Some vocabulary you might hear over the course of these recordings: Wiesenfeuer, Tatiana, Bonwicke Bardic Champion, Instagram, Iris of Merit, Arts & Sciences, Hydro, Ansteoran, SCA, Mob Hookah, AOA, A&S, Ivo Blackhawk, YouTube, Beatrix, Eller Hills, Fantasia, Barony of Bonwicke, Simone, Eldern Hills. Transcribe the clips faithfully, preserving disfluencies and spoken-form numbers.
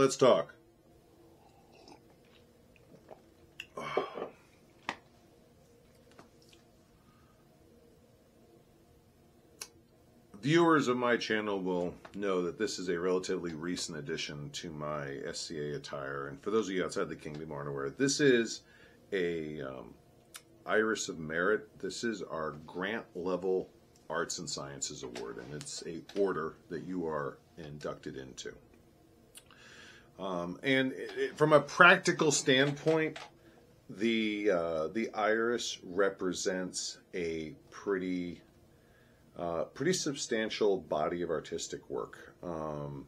Let's talk. Viewers of my channel will know that this is a relatively recent addition to my S C A attire, and for those of you outside the kingdom aren't aware, this is a um, Iris of Merit. This is our grant level arts and sciences award, and it's a order that you are inducted into. Um, and it, it, from a practical standpoint, the uh, the Iris represents a pretty Uh, pretty substantial body of artistic work, um,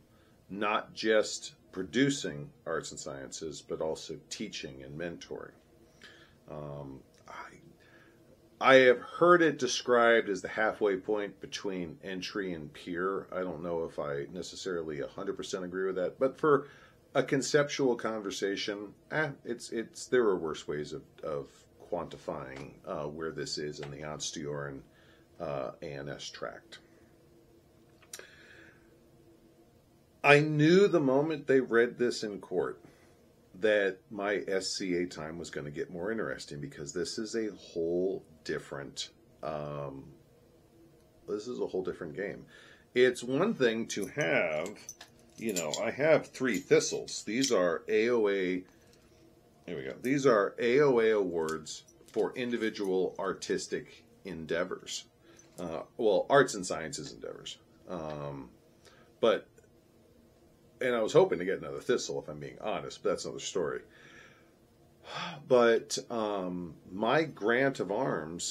not just producing arts and sciences, but also teaching and mentoring. Um, I, I have heard it described as the halfway point between entry and peer. I don't know if I necessarily one hundred percent agree with that, but for a conceptual conversation, eh, it's it's there are worse ways of, of quantifying uh, where this is in the Ansteoran Uh, A and S tract. I knew the moment they read this in court that my S C A time was going to get more interesting, because this is a whole different um, this is a whole different game. It's one thing to have, you know, I have three thistles. These are A O A, here we go. These are A O A awards for individual artistic endeavors. Uh, well, arts and sciences endeavors. Um, but, and I was hoping to get another thistle, if I'm being honest, but that's another story. But um, my grant of arms,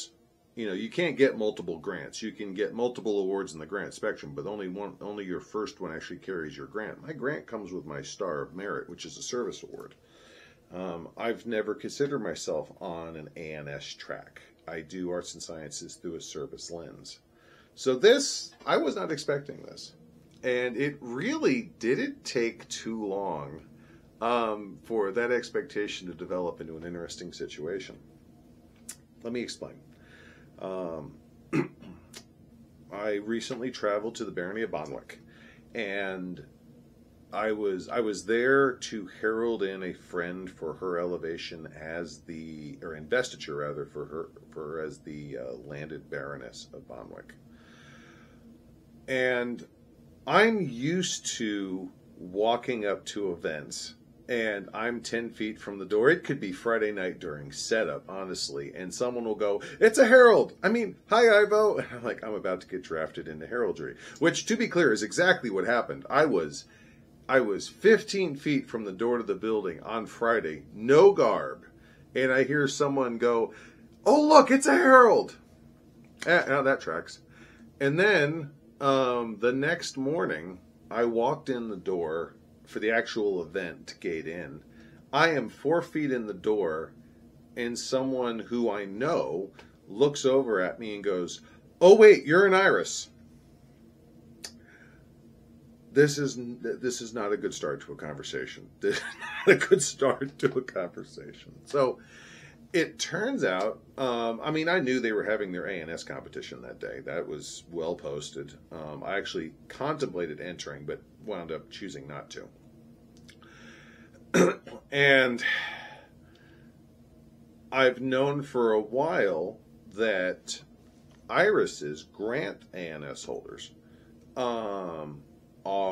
you know, you can't get multiple grants. You can get multiple awards in the grant spectrum, but only one, only your first one actually carries your grant. My grant comes with my Star of Merit, which is a service award. Um, I've never considered myself on an A and S track. I do arts and sciences through a service lens. So this, I was not expecting this. And it really didn't take too long um, for that expectation to develop into an interesting situation. Let me explain. Um, I recently traveled to the Barony of Bonwicke, and I was I was there to herald in a friend for her elevation as the, or investiture rather, for her for her as the uh, landed Baroness of Bonwicke. And I'm used to walking up to events, and I'm ten feet from the door. It could be Friday night during setup, honestly, and someone will go, "It's a herald! I mean, hi, Ivo!" And I'm like, I'm about to get drafted into heraldry, which, to be clear, is exactly what happened. I was... I was fifteen feet from the door to the building on Friday, no garb, and I hear someone go, "Oh, look, it's a herald." Eh, now that tracks. And then um, the next morning, I walked in the door for the actual event to gate in. I am four feet in the door, and someone who I know looks over at me and goes, "Oh, wait, you're an Iris." This is this is not a good start to a conversation. This is not a good start to a conversation. So it turns out, um, I mean, I knew they were having their A and S competition that day. That was well posted. Um, I actually contemplated entering, but wound up choosing not to. And I've known for a while that Irises grant A and S holders Um,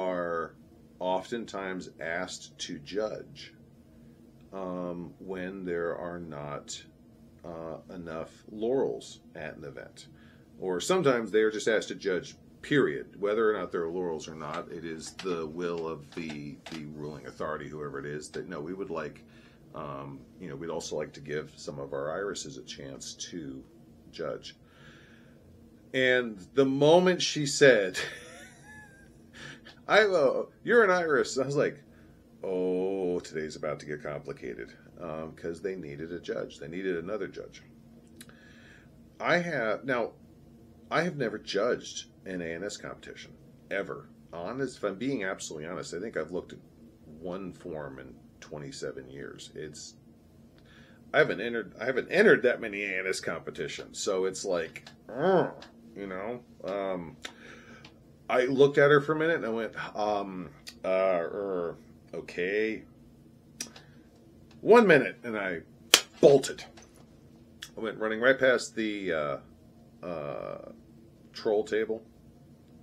are oftentimes asked to judge um, when there are not uh, enough laurels at an event. Or sometimes they are just asked to judge, period. Whether or not there are laurels or not, it is the will of the, the ruling authority, whoever it is, that no, we would like, um, you know, we'd also like to give some of our Irises a chance to judge. And the moment she said, "Ivo, you're an Iris," I was like, oh, today's about to get complicated, because um, they needed a judge. They needed another judge. I have, now, I have never judged an A and S competition, ever. Honest, if I'm being absolutely honest, I think I've looked at one form in twenty-seven years. It's, I haven't entered, I haven't entered that many A and S competitions, so it's like, oh, you know, um... I looked at her for a minute and I went, um, uh, er, okay, one minute, and I bolted. I went running right past the uh, uh, troll table,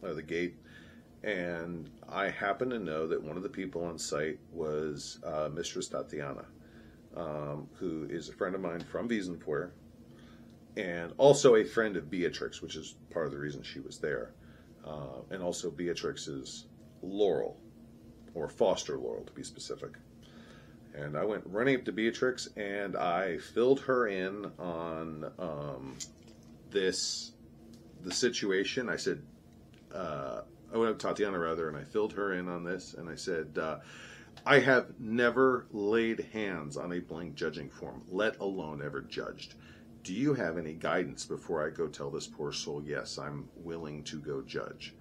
or the gate, and I happen to know that one of the people on site was uh, Mistress Tatiana, um, who is a friend of mine from Wiesenfeuer, and also a friend of Beatrix, which is part of the reason she was there, uh, and also Beatrix's Laurel, or Foster Laurel to be specific. And I went running up to Beatrix, and I filled her in on um, this, the situation. I said, uh, I went up to Tatiana, rather, and I filled her in on this, and I said, uh, I have never laid hands on a blank judging form, let alone ever judged. Do you have any guidance before I go tell this poor soul, yes, I'm willing to go judge?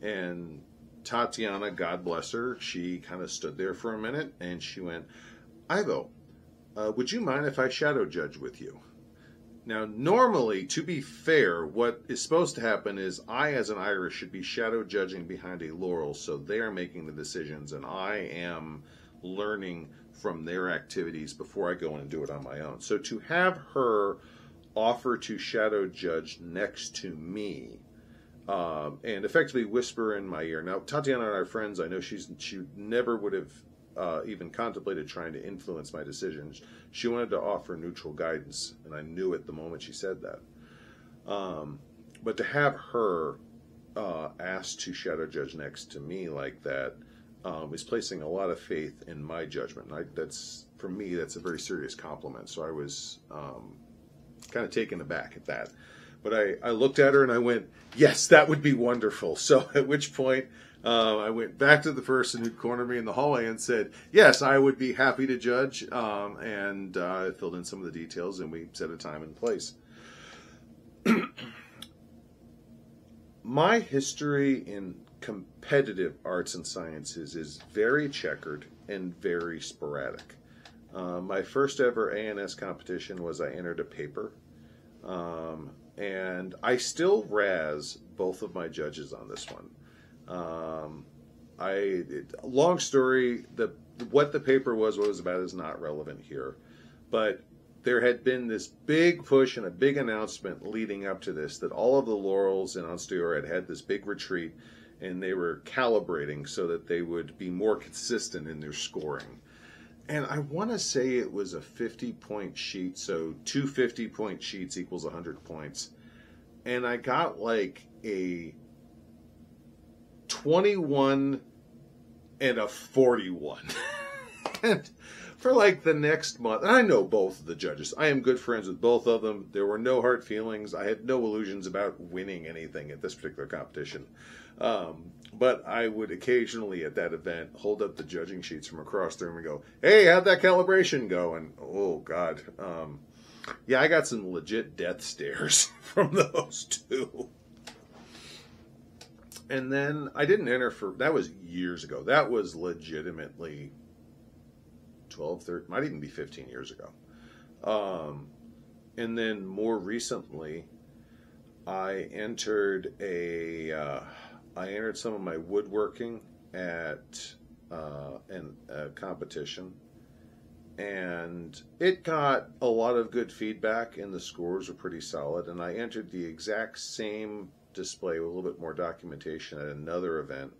And Tatiana, God bless her, she kind of stood there for a minute, and she went, Ivo, uh, would you mind if I shadow judge with you? Now, normally, to be fair, what is supposed to happen is I, as an Irish, should be shadow judging behind a laurel, so they are making the decisions, and I am learning from their activities before I go in and do it on my own. So to have her offer to shadow judge next to me, Um, and effectively whisper in my ear. Now, Tatiana and I are friends. I know she's she never would have uh, even contemplated trying to influence my decisions. She wanted to offer neutral guidance, and I knew it the moment she said that. Um, but to have her uh, asked to shadow judge next to me like that um, is placing a lot of faith in my judgment. I, that's for me, that's a very serious compliment. So I was um, kind of taken aback at that. But I, I looked at her and I went, yes, that would be wonderful. So at which point uh, I went back to the person who'd cornered me in the hallway and said, yes, I would be happy to judge. Um, and I uh, filled in some of the details, and we set a time and place. My history in competitive arts and sciences is very checkered and very sporadic. Uh, my first ever A and S competition was I entered a paper. Um, And I still razz both of my judges on this one. Um, I it, long story, the what the paper was, what it was about is not relevant here. But there had been this big push and a big announcement leading up to this that all of the laurels in Ansteoran had had this big retreat, and they were calibrating so that they would be more consistent in their scoring. And I want to say it was a fifty-point sheet, so two fifty-point sheets equals one hundred points. And I got like a twenty-one and a forty-one. And for like the next month, and I know both of the judges. I am good friends with both of them. There were no hard feelings. I had no illusions about winning anything at this particular competition. Um, but I would occasionally at that event hold up the judging sheets from across the room and go, hey, how'd that calibration go? And, oh, God. Um, yeah, I got some legit death stares from those two. And then I didn't enter for, that was years ago. That was legitimately twelve, thirteen, might even be fifteen years ago. Um, and then more recently, I entered a... Uh, I entered some of my woodworking at uh, an, a competition, and it got a lot of good feedback, and the scores were pretty solid. And I entered the exact same display with a little bit more documentation at another event,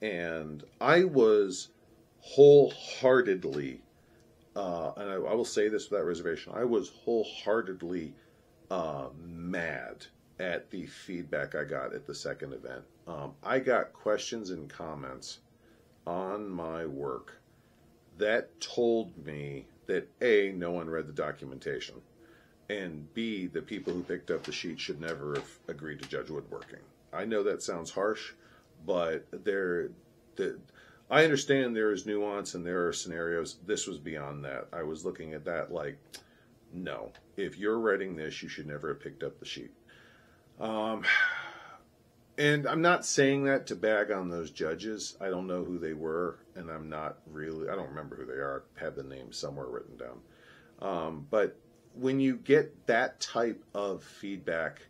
and I was wholeheartedly, uh, and I, I will say this without reservation, I was wholeheartedly uh, mad at the feedback I got at the second event. Um, I got questions and comments on my work that told me that A, no one read the documentation, and B, the people who picked up the sheet should never have agreed to judge woodworking. I know that sounds harsh, but there, the, I understand there is nuance and there are scenarios. This was beyond that. I was looking at that like, no, if you're writing this, you should never have picked up the sheet. Um, and I'm not saying that to bag on those judges. I don't know who they were, and I'm not really, I don't remember who they are. I have the name somewhere written down. Um, but when you get that type of feedback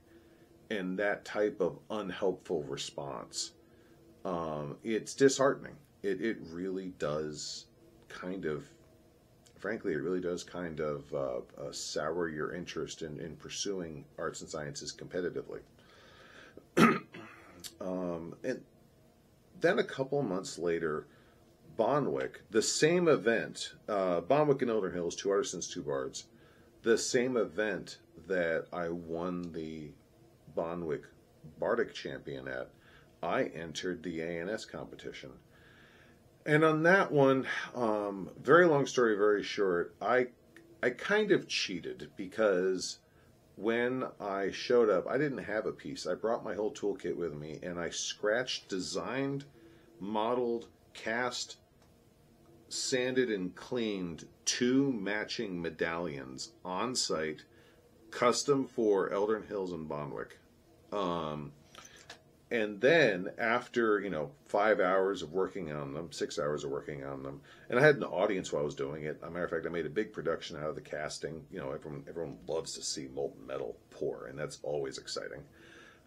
and that type of unhelpful response, um, it's disheartening. it, it really does kind of, frankly, it really does kind of uh, uh, sour your interest in, in pursuing arts and sciences competitively. um, and then a couple months later, Bonwicke, the same event, uh, Bonwicke and Eldern Hills, two artisans, two bards, the same event that I won the Bonwicke Bardic Champion at, I entered the A and S competition. And on that one, um, very long story, very short, I, I kind of cheated, because when I showed up, I didn't have a piece. I brought my whole toolkit with me, and I scratched, designed, modeled, cast, sanded, and cleaned two matching medallions on site, custom for Eldern Hills and Bonwicke. Um, and then after, you know, five hours of working on them, six hours of working on them, and I had an audience while I was doing it. As a matter of fact, I made a big production out of the casting. You know, everyone, everyone loves to see molten metal pour, and that's always exciting.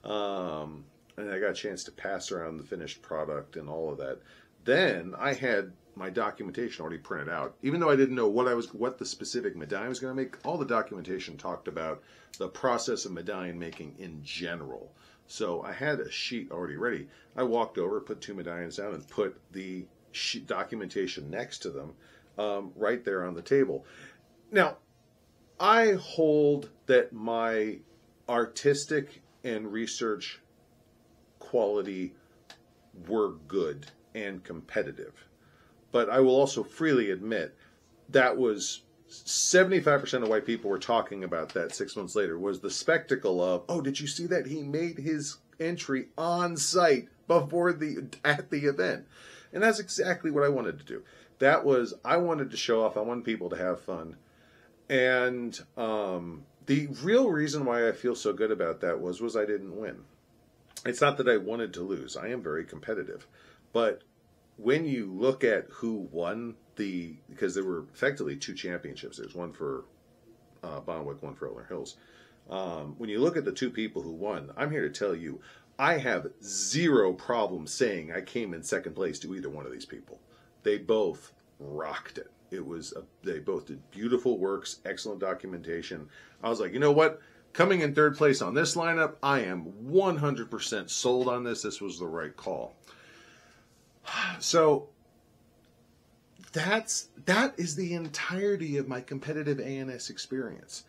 Um, and I got a chance to pass around the finished product and all of that. Then I had my documentation already printed out. Even though I didn't know what I was, what the specific medallion was going to make, all the documentation talked about the process of medallion making in general. So I had a sheet already ready. I walked over, put two medallions down, and put the sheet documentation next to them, um, right there on the table. Now, I hold that my artistic and research quality were good and competitive. But I will also freely admit that was seventy-five percent of why people were talking about that six months later, was the spectacle of, oh, did you see that he made his entry on site before the, at the event? And that's exactly what I wanted to do. That was, I wanted to show off. I wanted people to have fun. And um, the real reason why I feel so good about that was, was I didn't win. It's not that I wanted to lose. I am very competitive. But when you look at who won the, because there were effectively two championships. There's one for uh, Bonwicke, one for Eller Hills. Um, when you look at the two people who won, I'm here to tell you, I have zero problem saying I came in second place to either one of these people. They both rocked it. It was a, they both did beautiful works, excellent documentation. I was like, you know what? Coming in third place on this lineup, I am one hundred percent sold on this. This was the right call. So that's, that is the entirety of my competitive A and S experience.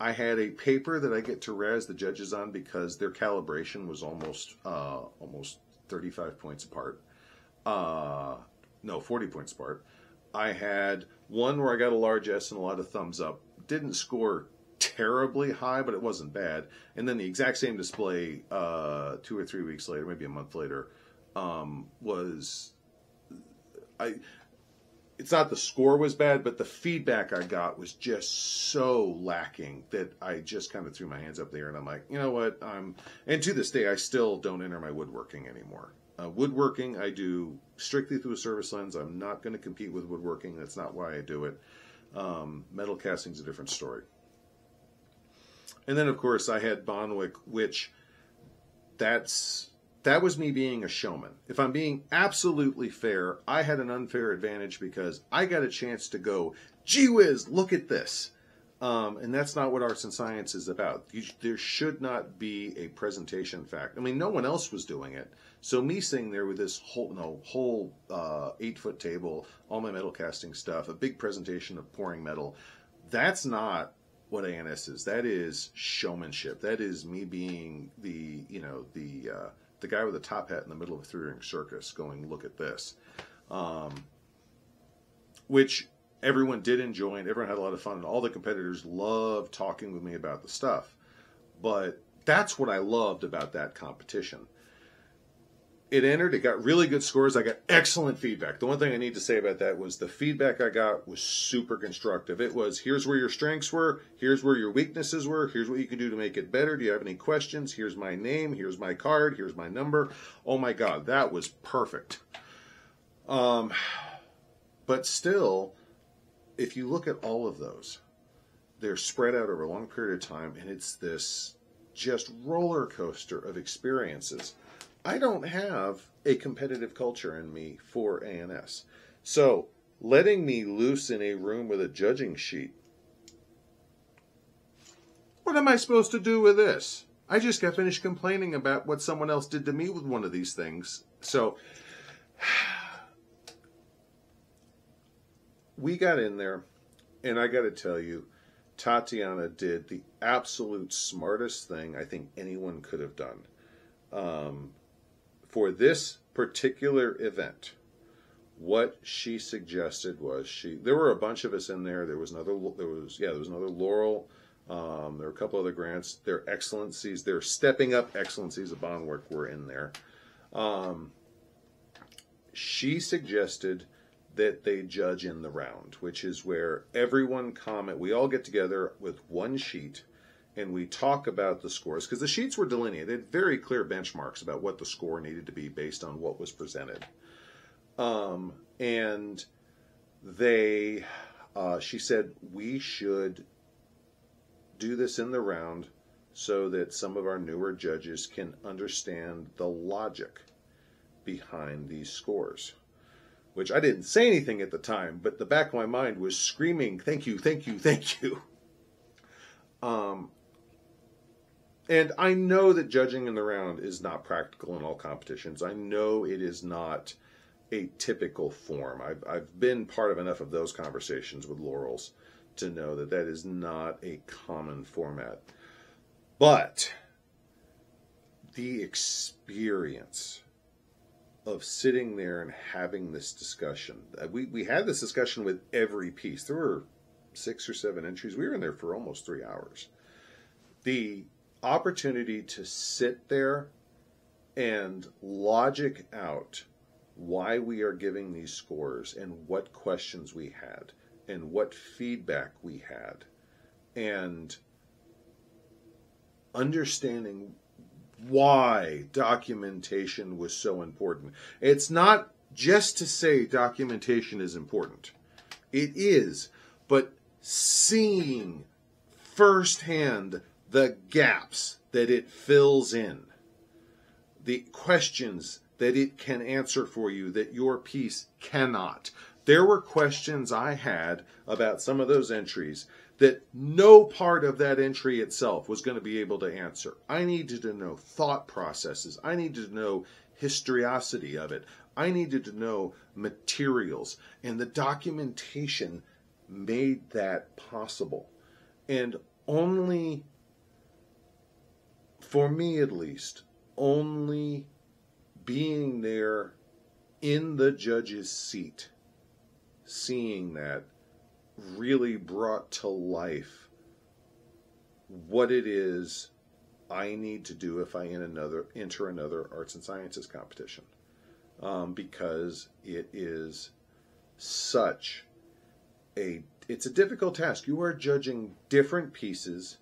I had a paper that I get to razz the judges on because their calibration was almost, uh, almost thirty-five points apart. Uh, no, forty points apart. I had one where I got a large S and a lot of thumbs up. Didn't score terribly high, but it wasn't bad. And then the exact same display, uh, two or three weeks later, maybe a month later, Um, was, I, it's not the score was bad, but the feedback I got was just so lacking that I just kind of threw my hands up there and I'm like, you know what, I'm, and to this day, I still don't enter my woodworking anymore. Uh, woodworking, I do strictly through a service lens. I'm not going to compete with woodworking. That's not why I do it. Um, metal casting's a different story. And then of course I had Bonwicke, which that's, that was me being a showman. If I'm being absolutely fair, I had an unfair advantage because I got a chance to go, gee whiz, look at this. Um, and that's not what arts and science is about. You, there should not be a presentation fact. I mean, no one else was doing it. So me sitting there with this whole, no, whole uh, eight-foot table, all my metal casting stuff, a big presentation of pouring metal, that's not what A and S is. That is showmanship. That is me being the, you know, the... Uh, the guy with the top hat in the middle of a three-ring circus going, look at this. Um, which everyone did enjoy, and everyone had a lot of fun, and all the competitors loved talking with me about the stuff. But that's what I loved about that competition. It entered, it got really good scores, I got excellent feedback. The one thing I need to say about that was the feedback I got was super constructive. It was, here's where your strengths were, here's where your weaknesses were, here's what you can do to make it better, do you have any questions, here's my name, here's my card, here's my number. Oh my God, that was perfect. Um, but still, if you look at all of those, they're spread out over a long period of time, and it's this just roller coaster of experiences. I don't have a competitive culture in me for A and S. So letting me loose in a room with a judging sheet, what am I supposed to do with this? I just got finished complaining about what someone else did to me with one of these things. So we got in there, and I got to tell you, Tatiana did the absolute smartest thing I think anyone could have done. Um, for this particular event, what she suggested was she, there were a bunch of us in there. There was another, there was, yeah, there was another Laurel. Um, there were a couple other grants. Their excellencies, their stepping up excellencies of Bonwicke were in there. Um, she suggested that they judge in the round, which is where everyone comment, we all get together with one sheet and we talk about the scores, because the sheets were delineated. They had very clear benchmarks about what the score needed to be based on what was presented. Um, and they, uh, she said, we should do this in the round so that some of our newer judges can understand the logic behind these scores. Which I didn't say anything at the time, but the back of my mind was screaming, thank you, thank you, thank you. Um, and I know that judging in the round is not practical in all competitions. I know it is not a typical form. I've, I've been part of enough of those conversations with Laurels to know that that is not a common format. But the experience of sitting there and having this discussion. We, we had this discussion with every piece. There were six or seven entries. We were in there for almost three hours. The opportunity to sit there and logic out why we are giving these scores and what questions we had and what feedback we had and understanding why documentation was so important. It's not just to say documentation is important. It is, but seeing firsthand the gaps that it fills in, the questions that it can answer for you that your piece cannot. There were questions I had about some of those entries that no part of that entry itself was going to be able to answer. I needed to know thought processes. I needed to know historicity of it. I needed to know materials. And the documentation made that possible. And only, for me at least, only being there in the judge's seat, seeing that, really brought to life what it is I need to do if I in another, enter another arts and sciences competition, um, because it is such a, it's a difficult task. You are judging different pieces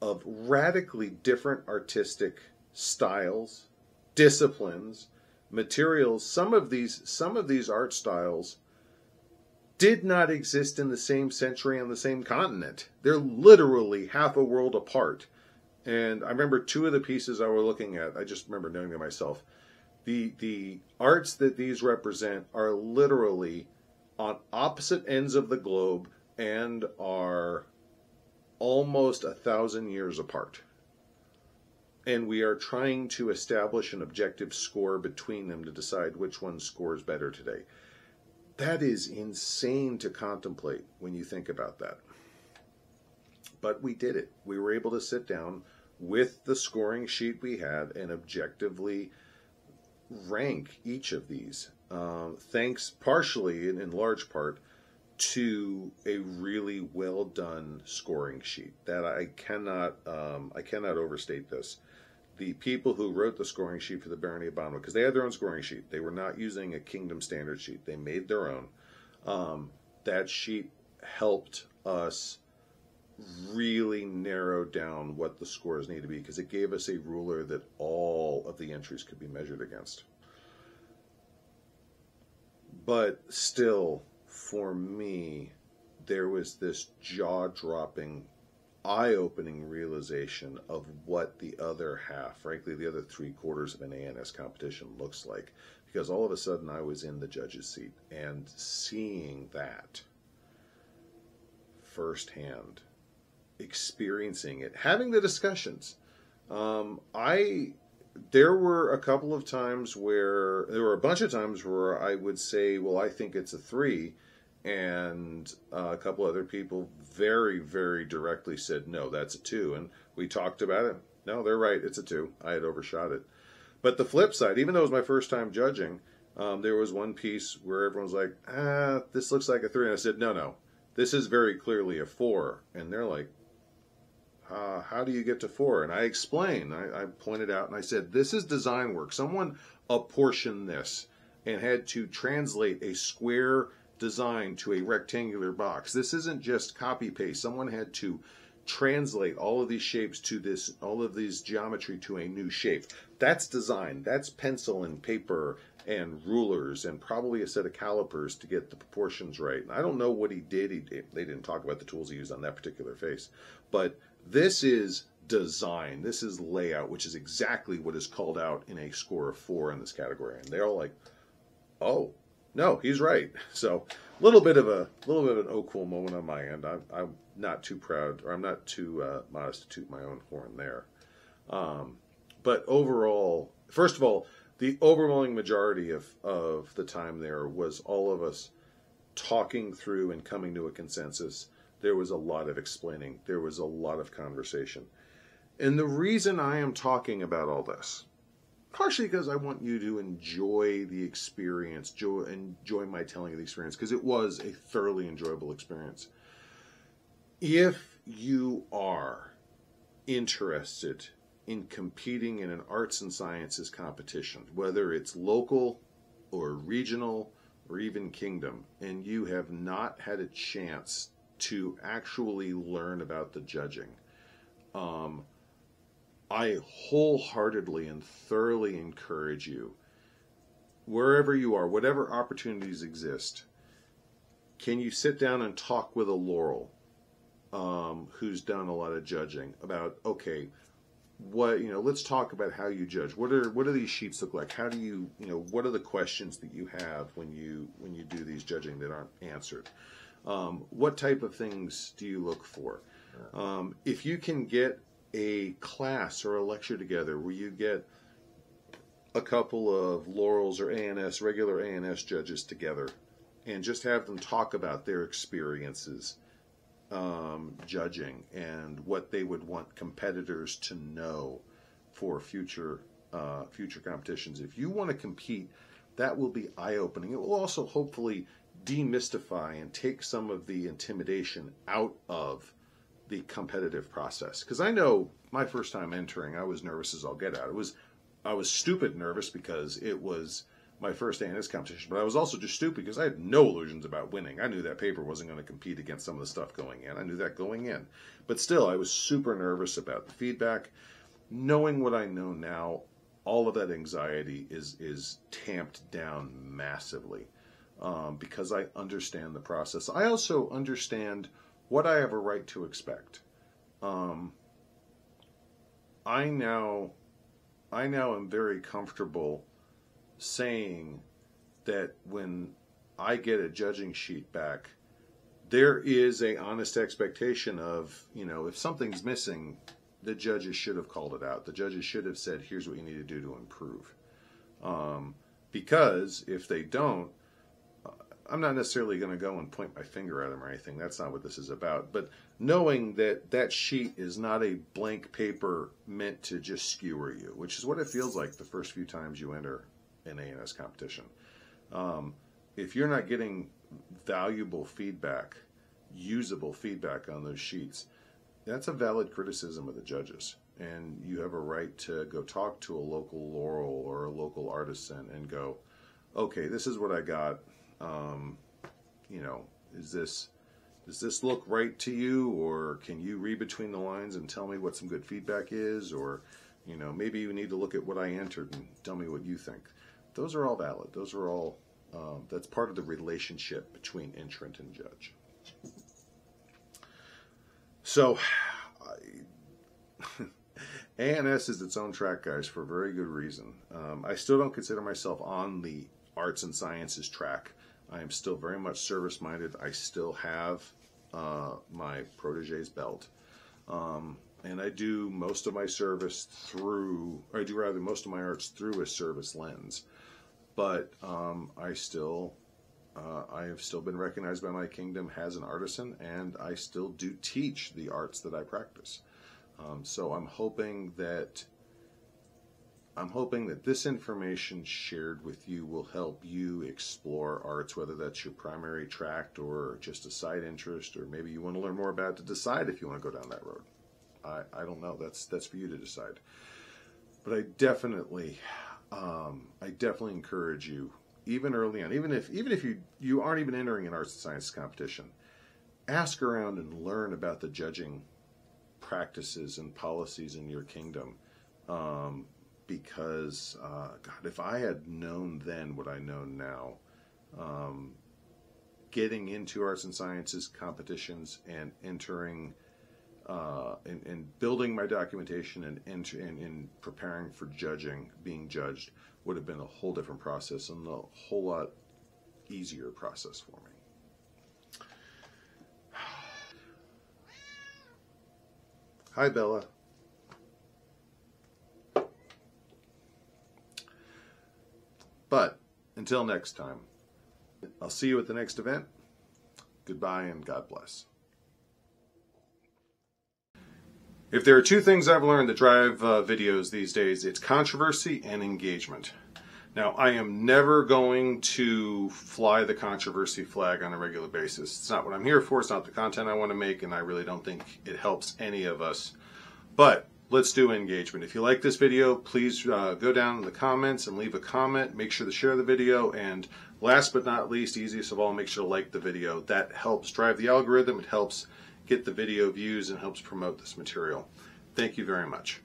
of radically different artistic styles, disciplines, materials. Some of these, some of these art styles did not exist in the same century on the same continent. They're literally half a world apart. And I remember two of the pieces I was looking at, I just remember knowing them myself, the, the arts that these represent are literally on opposite ends of the globe and are almost a thousand years apart. And we are trying to establish an objective score between them to decide which one scores better today. That is insane to contemplate when you think about that. But we did it. We were able to sit down with the scoring sheet we had and objectively rank each of these, um, thanks partially and in large part to a really well done scoring sheet. That I cannot, um, I cannot overstate this. The people who wrote the scoring sheet for the Barony of Bonwicke, because they had their own scoring sheet. They were not using a Kingdom Standard sheet. They made their own. Um, that sheet helped us really narrow down what the scores need to be, because it gave us a ruler that all of the entries could be measured against. But still, for me, there was this jaw-dropping eye-opening realization of what the other half, frankly, the other three quarters of an A and S competition looks like, because all of a sudden I was in the judge's seat and seeing that firsthand, experiencing it, having the discussions. Um, I there were a couple of times where there were a bunch of times where I would say, well, I think it's a three. And uh, a couple other people very, very directly said, no, that's a two. And we talked about it. No, they're right. It's a two. I had overshot it. But the flip side, even though it was my first time judging, um, there was one piece where everyone was like, ah, this looks like a three. And I said, no, no, this is very clearly a four. And they're like, uh, how do you get to four? And I explained. I, I pointed out and I said, this is design work. Someone apportioned this and had to translate a square design to a rectangular box. This isn't just copy paste. Someone had to translate all of these shapes to this, all of these geometry to a new shape. That's design. That's pencil and paper and rulers and probably a set of calipers to get the proportions right. And I don't know what he did. He, they didn't talk about the tools he used on that particular face, but this is design. This is layout, which is exactly what is called out in a score of four in this category. And they're all like, oh, no, he's right. So, a little bit of a little bit of an oh cool moment on my end. I'm, I'm not too proud, or I'm not too uh, modest to toot my own horn there. Um, but overall, first of all, the overwhelming majority of of the time there was all of us talking through and coming to a consensus. There was a lot of explaining. There was a lot of conversation. And the reason I am talking about all this, partially because I want you to enjoy the experience, enjoy, enjoy my telling of the experience, because it was a thoroughly enjoyable experience. If you are interested in competing in an arts and sciences competition, whether it's local or regional or even kingdom, and you have not had a chance to actually learn about the judging, um, I wholeheartedly and thoroughly encourage you, wherever you are, whatever opportunities exist, can you sit down and talk with a Laurel, um, who's done a lot of judging, about, okay, what, you know, let's talk about how you judge. What are, what do these sheets look like? How do you, you know, what are the questions that you have when you, when you do these judging that aren't answered? Um, what type of things do you look for? Um, if you can get a class or a lecture together where you get a couple of Laurels or A and S, regular A and S judges together, and just have them talk about their experiences um, judging and what they would want competitors to know for future uh, future competitions. If you want to compete, that will be eye-opening. It will also hopefully demystify and take some of the intimidation out of the competitive process. Because I know my first time entering, I was nervous as I'll get out. It was, I was stupid nervous because it was my first A and S competition, but I was also just stupid because I had no illusions about winning. I knew that paper wasn't going to compete against some of the stuff going in. I knew that going in. But still, I was super nervous about the feedback. Knowing what I know now, all of that anxiety is, is tamped down massively um, because I understand the process. I also understand what I have a right to expect. Um, I now, I now am very comfortable saying that when I get a judging sheet back, there is a honest expectation of, you know, if something's missing, the judges should have called it out. The judges should have said, here's what you need to do to improve. Um, because if they don't, I'm not necessarily going to go and point my finger at them or anything. That's not what this is about. But knowing that that sheet is not a blank paper meant to just skewer you, which is what it feels like the first few times you enter an A and S competition. Um, if you're not getting valuable feedback, usable feedback on those sheets, that's a valid criticism of the judges. And you have a right to go talk to a local Laurel or a local artisan and go, okay, this is what I got. Um, you know, is this, does this look right to you, or can you read between the lines and tell me what some good feedback is? Or, you know, maybe you need to look at what I entered and tell me what you think. Those are all valid. Those are all, um, that's part of the relationship between entrant and judge. So A and S is its own track, guys, for very good reason. Um, I still don't consider myself on the arts and sciences track. I am still very much service-minded. I still have uh, my protege's belt. Um, and I do most of my service through, or I do rather most of my arts through a service lens. But um, I still, uh, I have still been recognized by my kingdom as an artisan, and I still do teach the arts that I practice. Um, so I'm hoping that I'm hoping that this information shared with you will help you explore arts, whether that's your primary tract or just a side interest, or maybe you want to learn more about it to decide if you want to go down that road. I, I don't know. That's that's for you to decide. But I definitely, um, I definitely encourage you, even early on, even if even if you you aren't even entering an arts and science competition, ask around and learn about the judging practices and policies in your kingdom, um, because uh, God, if I had known then what I know now, um, getting into arts and sciences competitions and entering uh, and, and building my documentation and enter and, and preparing for judging, being judged, would have been a whole different process and a whole lot easier process for me. Hi, Bella. But until next time, I'll see you at the next event. Goodbye and God bless. If there are two things I've learned that drive uh, videos these days, it's controversy and engagement. Now, I am never going to fly the controversy flag on a regular basis. It's not what I'm here for. It's not the content I want to make, and I really don't think it helps any of us. But let's do engagement. If you like this video, please uh, go down in the comments and leave a comment. Make sure to share the video. And last but not least, easiest of all, make sure to like the video. That helps drive the algorithm. It helps get the video views and helps promote this material. Thank you very much.